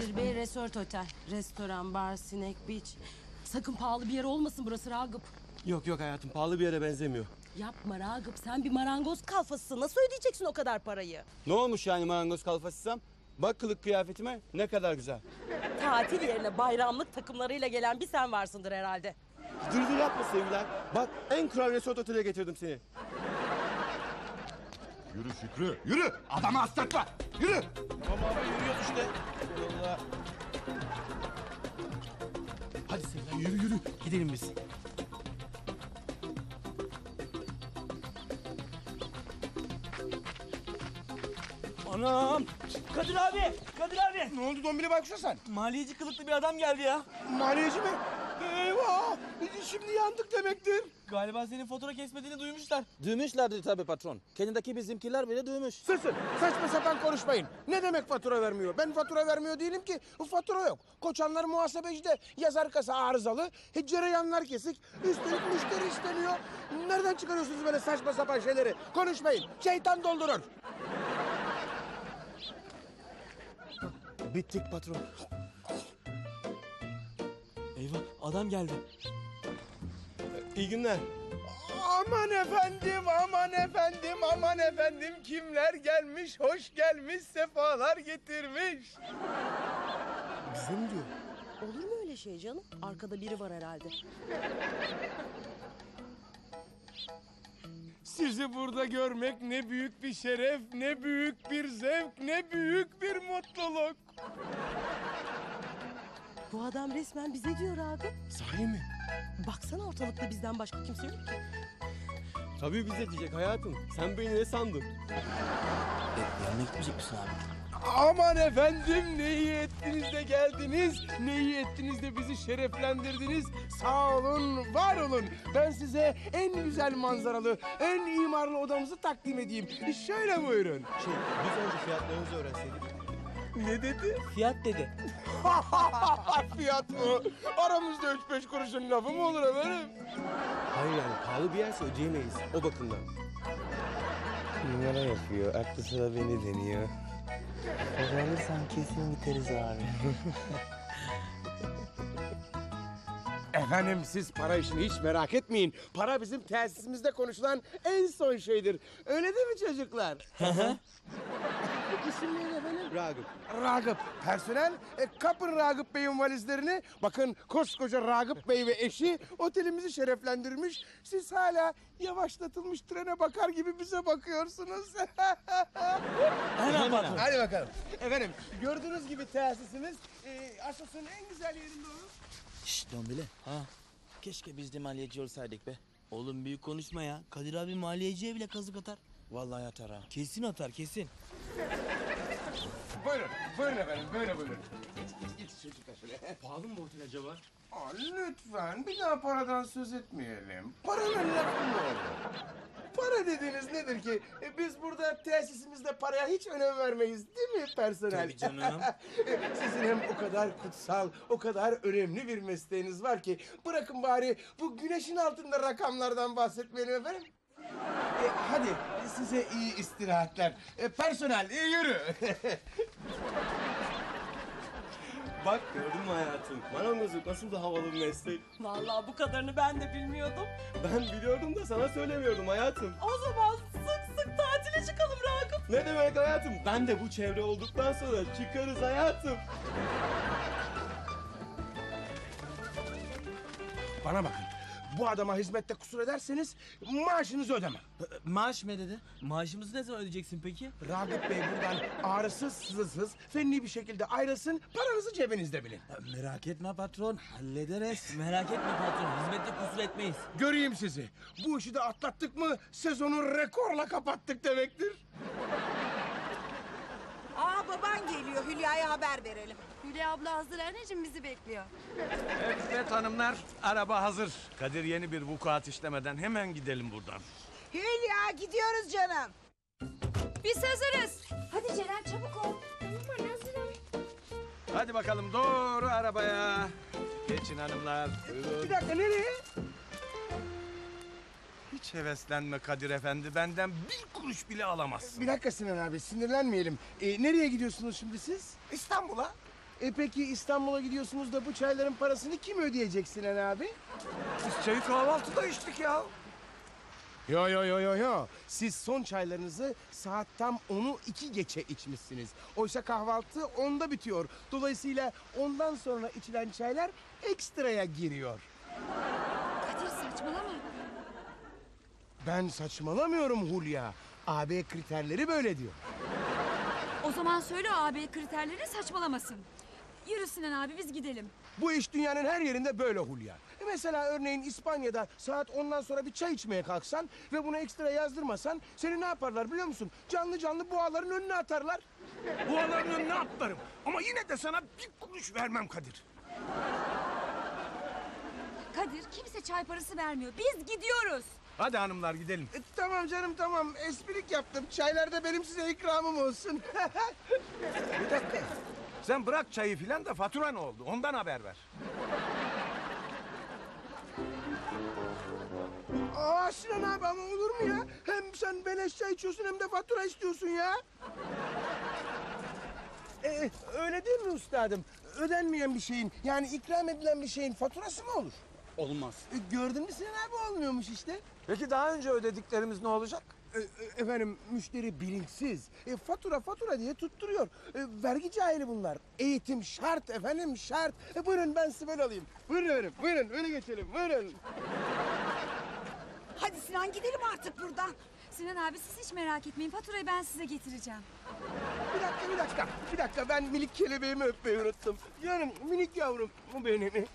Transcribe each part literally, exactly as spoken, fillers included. Kadir Bey Resort Otel. Restoran, bar, sinek, beach. Sakın pahalı bir yer olmasın burası Ragıp. Yok yok hayatım, pahalı bir yere benzemiyor. Yapma Ragıp, sen bir marangoz kalfasısın. Nasıl ödeyeceksin o kadar parayı? Ne olmuş yani marangoz kalfasısam? Bak kılık kıyafetime, ne kadar güzel. Tatil yerine bayramlık takımlarıyla gelen bir sen varsındır herhalde. Dırdır yapma sevgiler. Bak en kral Resort Otel'e getirdim seni. Yürü Şükrü, yürü! Adamı hasretme, yürü! Tamam abi, yürüyor işte. Allah. Hadi sevgiler, yürü yürü, gidelim biz. Anam! Kadir abi, Kadir abi! Ne oldu dombili baykuşa sen? Maliyeci kılıklı bir adam geldi ya. Maliyeci mi? Eyvah! Biz şimdi yandık demektir. Galiba senin fotoğraf kesmediğini duymuşlar. Duymuşlardır tabii patron. Kendindeki bizimkiler bile duymuş. Susun! Saçma sapan konuşmayın. Ne demek fatura vermiyor? Ben fatura vermiyor değilim ki. Fatura yok. Koçanlar muhasebecide, yazar kasa arızalı, cereyanlar kesik, üstelik müşteri isteniyor. Nereden çıkarıyorsunuz böyle saçma sapan şeyleri? Konuşmayın. Şeytan doldurur. Bittik patron. Eyvah, adam geldi. İyi günler. Aman efendim, aman efendim, aman efendim. Kimler gelmiş, hoş gelmiş, sefalar getirmiş. Bize mi diyor? Olur mu öyle şey canım? Arkada biri var herhalde. Sizi burada görmek ne büyük bir şeref, ne büyük bir zevk, ne büyük bir mutluluk. Bu adam resmen bize diyor abi. Sahi mi? Baksana ortalıkta bizden başka kimse yok ki. Tabii bize diyecek hayatım. Sen beni ne sandın? E, yanına gitmeyecek misin abi? Aman efendim, ne iyi ettiniz de geldiniz. Ne iyi ettiniz de bizi şereflendirdiniz. Sağ olun, var olun. Ben size en güzel manzaralı, en imarlı odamızı takdim edeyim. Şöyle buyurun. Şey, biz önce fiyatlarınızı öğrenseydik. Ne dedi? Fiyat dedi. Fiyat mı? Aramızda üç beş kuruşun lafı mı olur efendim? Hayır yani pahalı bir yerse ödeyemeyiz. O bakımdan. Numara yapıyor. Aklı sıra beni deniyor. Kazanırsan kesin biteriz abi. Efendim siz para işini hiç merak etmeyin. Para bizim tesisimizde konuşulan en son şeydir. Öyle değil mi çocuklar? İsim neydi efendim? Ragıp. Ragıp. Personel, e, kapın Ragıp Bey'in valizlerini. Bakın koskoca Ragıp Bey ve eşi otelimizi şereflendirmiş. Siz hala yavaşlatılmış trene bakar gibi bize bakıyorsunuz. Hemen bakalım. Hadi bakalım. Efendim, gördüğünüz gibi tesisimiz e, Asos'un en güzel yerinde olur. Şşt dombili. Ha. Keşke biz de maliyeci olsaydık be. Oğlum büyük konuşma ya. Kadir abi maliyeciye bile kazık atar. Vallahi atar ha. Kesin atar, kesin. Buyurun, buyurun efendim, böyle buyurun. Geç, geç çocuklar şöyle. Pahalı mı bu otel acaba? Aa, lütfen bir daha paradan söz etmeyelim. Paranın lafı mı oldu? Para dediğiniz nedir ki? E, biz burada tesisimizde paraya hiç önem vermeyiz değil mi personel? Tabii canım. Sizin hem o kadar kutsal, o kadar önemli bir mesleğiniz var ki... bırakın bari bu güneşin altında rakamlardan bahsetmeyelim efendim. E, hadi size iyi istirahatler. E, personel e, yürü. Bak gördün mü hayatım? Marangozluk nasıl da havalı bir meslek. Vallahi bu kadarını ben de bilmiyordum. Ben biliyordum da sana söylemiyordum hayatım. O zaman sık sık tatile çıkalım Ragıp. Ne demek hayatım? Ben de bu çevre olduktan sonra çıkarız hayatım. Bana bakın. Bu adama hizmette kusur ederseniz maaşınızı ödemem. Maaş mı dedi? Maaşımızı ne zaman ödeyeceksin peki? Ragıp Bey buradan ağrısız, sızsız, fenli bir şekilde ayrılsın, paranızı cebinizde bilin. Ya, merak etme patron, hallederiz. Merak etme patron, hizmette kusur etmeyiz. Göreyim sizi. Bu işi de atlattık mı sezonu rekorla kapattık demektir. Aa baban geliyor, Hülya'ya haber verelim. Hülya abla hazır anneciğim, bizi bekliyor. Evet hanımlar, araba hazır. Kadir yeni bir vukuat işlemeden hemen gidelim buradan. Hülya gidiyoruz canım. Biz hazırız. Hadi Ceren çabuk ol. Tamam hazırım. Hadi bakalım doğru arabaya. Geçin hanımlar. Buyurun. Bir dakika nereye? Hiç heveslenme Kadir efendi, benden bir kuruş bile alamazsın. Bir dakika Sinan abi, sinirlenmeyelim. Ee, nereye gidiyorsunuz şimdi siz? İstanbul'a. E peki İstanbul'a gidiyorsunuz da bu çayların parasını kim ödeyecek Sinan abi? Biz çayı kahvaltıda içtik ya. Yo yo yo yo yo. Siz son çaylarınızı saat tam onu iki geçe içmişsiniz. Oysa kahvaltı onda bitiyor. Dolayısıyla ondan sonra içilen çaylar ekstraya giriyor. Kadir saçmalama. Ben saçmalamıyorum Hülya. A B kriterleri böyle diyor. O zaman söyle A B kriterleri saçmalamasın. Yürü Sinan abi biz gidelim. Bu iş dünyanın her yerinde böyle Hülya. E mesela örneğin İspanya'da saat ondan sonra bir çay içmeye kalksan ve buna ekstra yazdırmasan seni ne yaparlar biliyor musun? Canlı canlı boğaların önüne atarlar. Boğaların önüne atlarım ama yine de sana bir kuruş vermem Kadir. Kadir kimse çay parası vermiyor. Biz gidiyoruz. Hadi hanımlar gidelim. E, tamam canım tamam. Esprilik yaptım. Çaylarda benim size ikramım olsun. Bir dakika. Sen bırak çayı filan da fatura ne oldu? Ondan haber ver. Aa Sinan abi ama olur mu ya? Hem sen beleş çay içiyorsun hem de fatura istiyorsun ya. Ee, öyle değil mi üstadım? Ödenmeyen bir şeyin yani ikram edilen bir şeyin faturası mı olur? Olmaz. E, gördün mü Sinan abi olmuyormuş işte. Peki daha önce ödediklerimiz ne olacak? E, efendim müşteri bilinçsiz. E, fatura fatura diye tutturuyor. E, vergi cahili bunlar. Eğitim şart efendim şart. E, buyurun ben size böyle alayım. Buyurun efendim buyurun öyle geçelim buyurun. Hadi Sinan gidelim artık buradan. Sinan abi siz hiç merak etmeyin faturayı ben size getireceğim. Bir dakika bir dakika bir dakika ben minik kelebeğimi öpmeyi unuttum. Canım minik yavrum bu benim.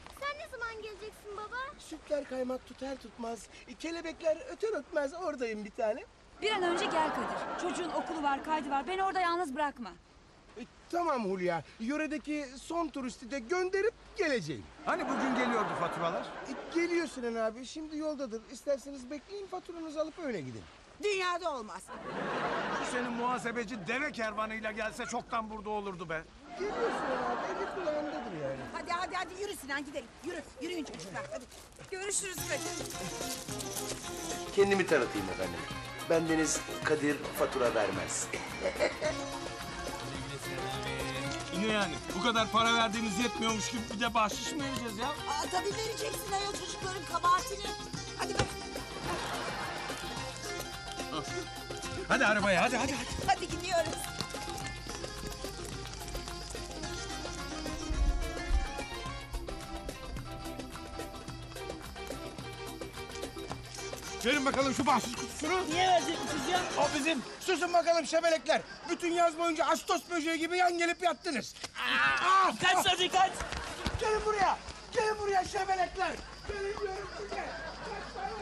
Geleceksin baba. Sütler kaymak tutar tutmaz, kelebekler öter ötmez oradayım bir tane. Bir an önce gel Kadir. Çocuğun okulu var, kaydı var. Beni orada yalnız bırakma. E, tamam Hülya. Yöredeki son turisti de gönderip geleceğim. Hani bugün geliyordu faturalar? E, geliyor Sinan abi. Şimdi yoldadır. İsterseniz bekleyin faturanızı alıp öyle gidin. Dünyada olmaz. Şu senin muhasebeci deve kervanıyla gelse çoktan burada olurdu be. Geliyor Sinan abi. Eli kulağındadır yani. Hadi hadi hadi yürü Sinan gidelim. Yürü. Yürüyün çocuklar. Hadi. Görüşürüz Kadir. Kendimi tanıtayım efendim. Bendeniz Kadir fatura vermez. Ne yani? Bu kadar para verdiğiniz yetmiyormuş gibi bir de bahşiş mi vereceğiz ya? Aa, tabii vereceksin ayol çocukların kabahatini. Hadi be. Hadi arabaya hadi hadi. Hadi, hadi gidiyoruz. Verin bakalım şu bahşiş kutusunu. Niye vereceksiniz ya? O bizim. Susun bakalım şebelekler. Bütün yaz boyunca Ağustos böceği gibi yan gelip yattınız. Aa, ah, kaç hadi kaç. Gelin buraya. Gelin buraya şebelekler. Gelin buraya.